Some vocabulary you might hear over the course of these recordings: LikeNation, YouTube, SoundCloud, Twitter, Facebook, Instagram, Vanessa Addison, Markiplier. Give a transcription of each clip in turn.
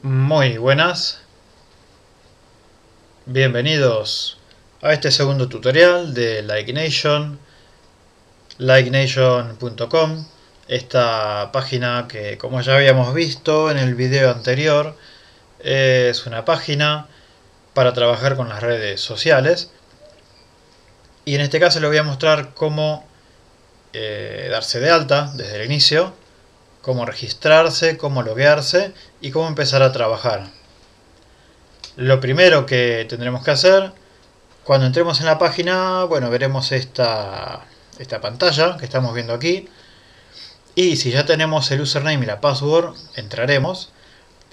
Muy buenas, bienvenidos a este segundo tutorial de LikeNation, LikeNation.com, esta página que, como ya habíamos visto en el video anterior, es una página para trabajar con las redes sociales, y en este caso les voy a mostrar cómo darse de alta desde el inicio, cómo registrarse, cómo loguearse y cómo empezar a trabajar. Lo primero que tendremos que hacer, cuando entremos en la página, bueno, veremos esta pantalla que estamos viendo aquí. Y si ya tenemos el username y la password, entraremos.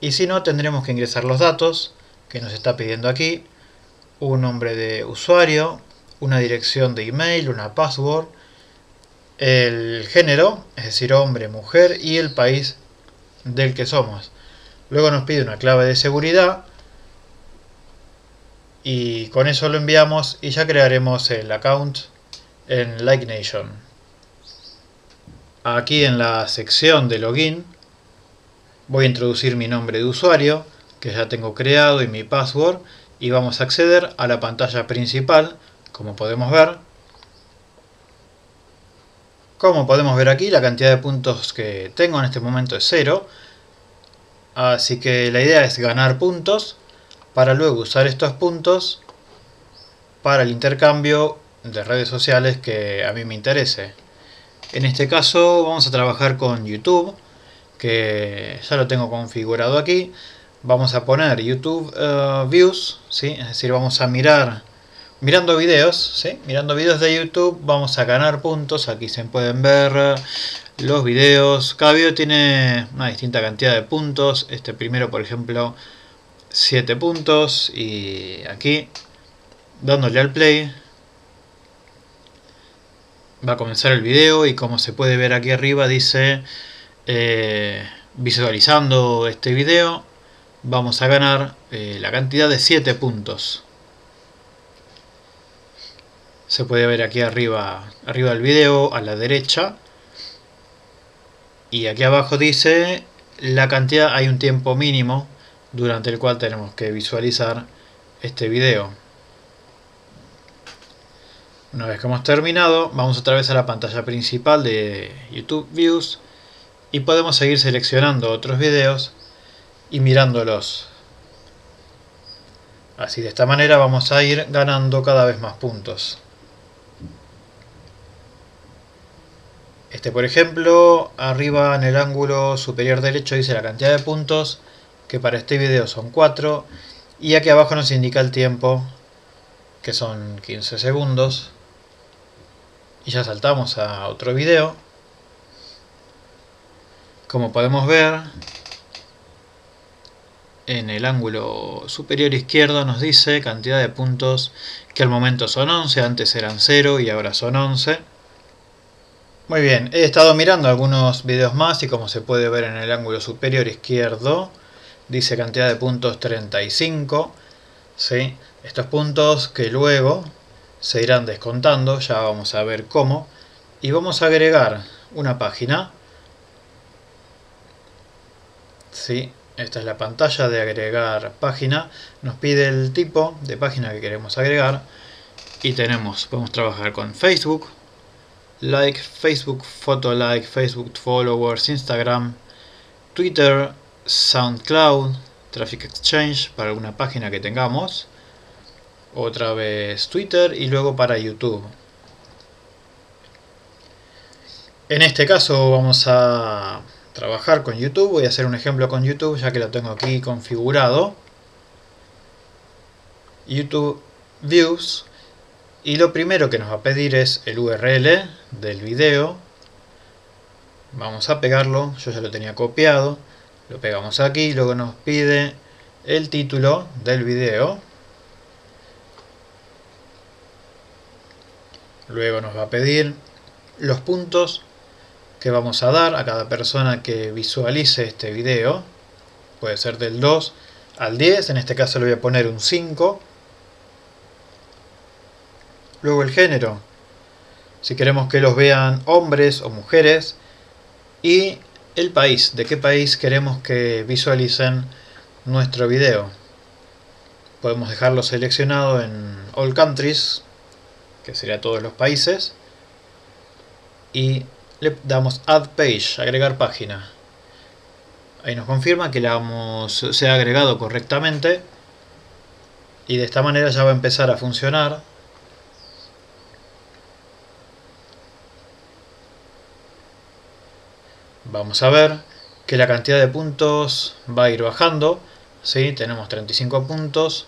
Y si no, tendremos que ingresar los datos que nos está pidiendo aquí. Un nombre de usuario, una dirección de email, una password, el género, es decir, hombre, mujer, y el país del que somos. Luego nos pide una clave de seguridad y con eso lo enviamos y ya crearemos el account en LikeNation. Aquí en la sección de login voy a introducir mi nombre de usuario que ya tengo creado y mi password, y vamos a acceder a la pantalla principal. Como podemos ver aquí, la cantidad de puntos que tengo en este momento es 0. Así que la idea es ganar puntos para luego usar estos puntos para el intercambio de redes sociales que a mí me interese. En este caso vamos a trabajar con YouTube, que ya lo tengo configurado aquí. Vamos a poner YouTube Views, ¿sí? Es decir, vamos a mirando videos, ¿sí? Mirando videos de YouTube vamos a ganar puntos. Aquí se pueden ver los videos. Cada video tiene una distinta cantidad de puntos. Este primero, por ejemplo, 7 puntos. Y aquí, dándole al play, va a comenzar el video. Y como se puede ver aquí arriba, dice visualizando este video, vamos a ganar la cantidad de 7 puntos. Se puede ver aquí arriba del video, a la derecha. Y aquí abajo dice la cantidad, hay un tiempo mínimo durante el cual tenemos que visualizar este video. Una vez que hemos terminado, vamos otra vez a la pantalla principal de YouTube Views. Y podemos seguir seleccionando otros videos y mirándolos. Así, de esta manera vamos a ir ganando cada vez más puntos. Este, por ejemplo, arriba en el ángulo superior derecho dice la cantidad de puntos, que para este video son 4. Y aquí abajo nos indica el tiempo, que son 15 segundos. Y ya saltamos a otro video. Como podemos ver, en el ángulo superior izquierdo nos dice cantidad de puntos, que al momento son 11, antes eran 0 y ahora son 11. Muy bien, he estado mirando algunos videos más y como se puede ver en el ángulo superior izquierdo, dice cantidad de puntos 35, ¿sí? Estos puntos que luego se irán descontando, ya vamos a ver cómo. Y vamos a agregar una página. Sí, esta es la pantalla de agregar página. Nos pide el tipo de página que queremos agregar. Y podemos trabajar con Facebook, Like, Facebook Photo Like, Facebook Followers, Instagram, Twitter, SoundCloud, Traffic Exchange para alguna página que tengamos, otra vez Twitter y luego para YouTube. En este caso vamos a trabajar con YouTube. Voy a hacer un ejemplo con YouTube ya que lo tengo aquí configurado. YouTube Views. Y lo primero que nos va a pedir es el URL del video. Vamos a pegarlo, yo ya lo tenía copiado. Lo pegamos aquí, luego nos pide el título del video. Luego nos va a pedir los puntos que vamos a dar a cada persona que visualice este video. Puede ser del 2 al 10, en este caso le voy a poner un 5. Luego el género, si queremos que los vean hombres o mujeres, y el país, de qué país queremos que visualicen nuestro video. Podemos dejarlo seleccionado en All Countries, que sería todos los países, y le damos Add Page, agregar página. Ahí nos confirma que se ha agregado correctamente, y de esta manera ya va a empezar a funcionar. Vamos a ver que la cantidad de puntos va a ir bajando, ¿sí? Tenemos 35 puntos,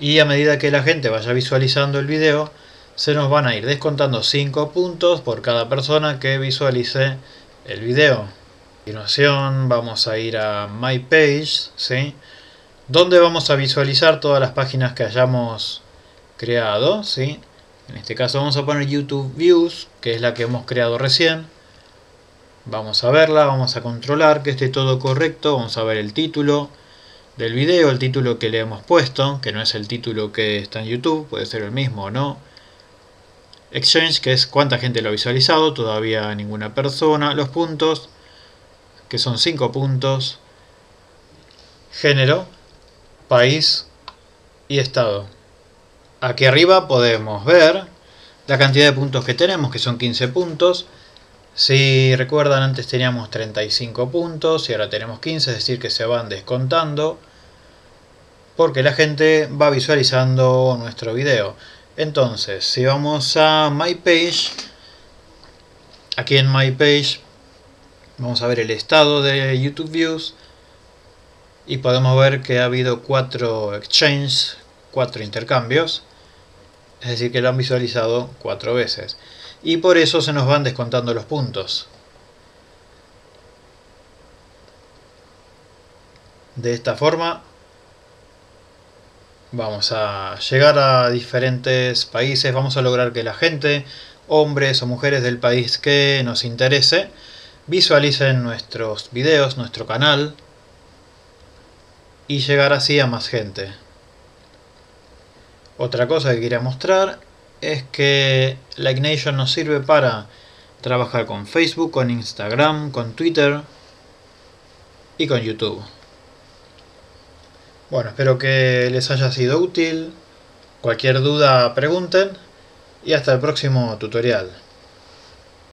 y a medida que la gente vaya visualizando el video, se nos van a ir descontando 5 puntos por cada persona que visualice el video. A continuación vamos a ir a My Page, ¿sí? Donde vamos a visualizar todas las páginas que hayamos creado, ¿sí? En este caso vamos a poner YouTube Views, que es la que hemos creado recién. Vamos a verla, vamos a controlar que esté todo correcto, vamos a ver el título del video, el título que le hemos puesto, que no es el título que está en YouTube, puede ser el mismo o no. Exchange, que es cuánta gente lo ha visualizado, todavía ninguna persona. Los puntos, que son 5 puntos. Género, país y estado. Aquí arriba podemos ver la cantidad de puntos que tenemos, que son 15 puntos. Si recuerdan, antes teníamos 35 puntos y ahora tenemos 15, es decir que se van descontando porque la gente va visualizando nuestro video. Entonces, si vamos a My Page, aquí en My Page vamos a ver el estado de YouTube Views y podemos ver que ha habido 4 exchanges, 4 intercambios, es decir que lo han visualizado 4 veces. Y por eso se nos van descontando los puntos. De esta forma vamos a llegar a diferentes países. Vamos a lograr que la gente, hombres o mujeres del país que nos interese, visualicen nuestros videos, nuestro canal, y llegar así a más gente. Otra cosa que quería mostrar es que LikeNation nos sirve para trabajar con Facebook, con Instagram, con Twitter y con YouTube. Bueno, espero que les haya sido útil. Cualquier duda pregunten y hasta el próximo tutorial.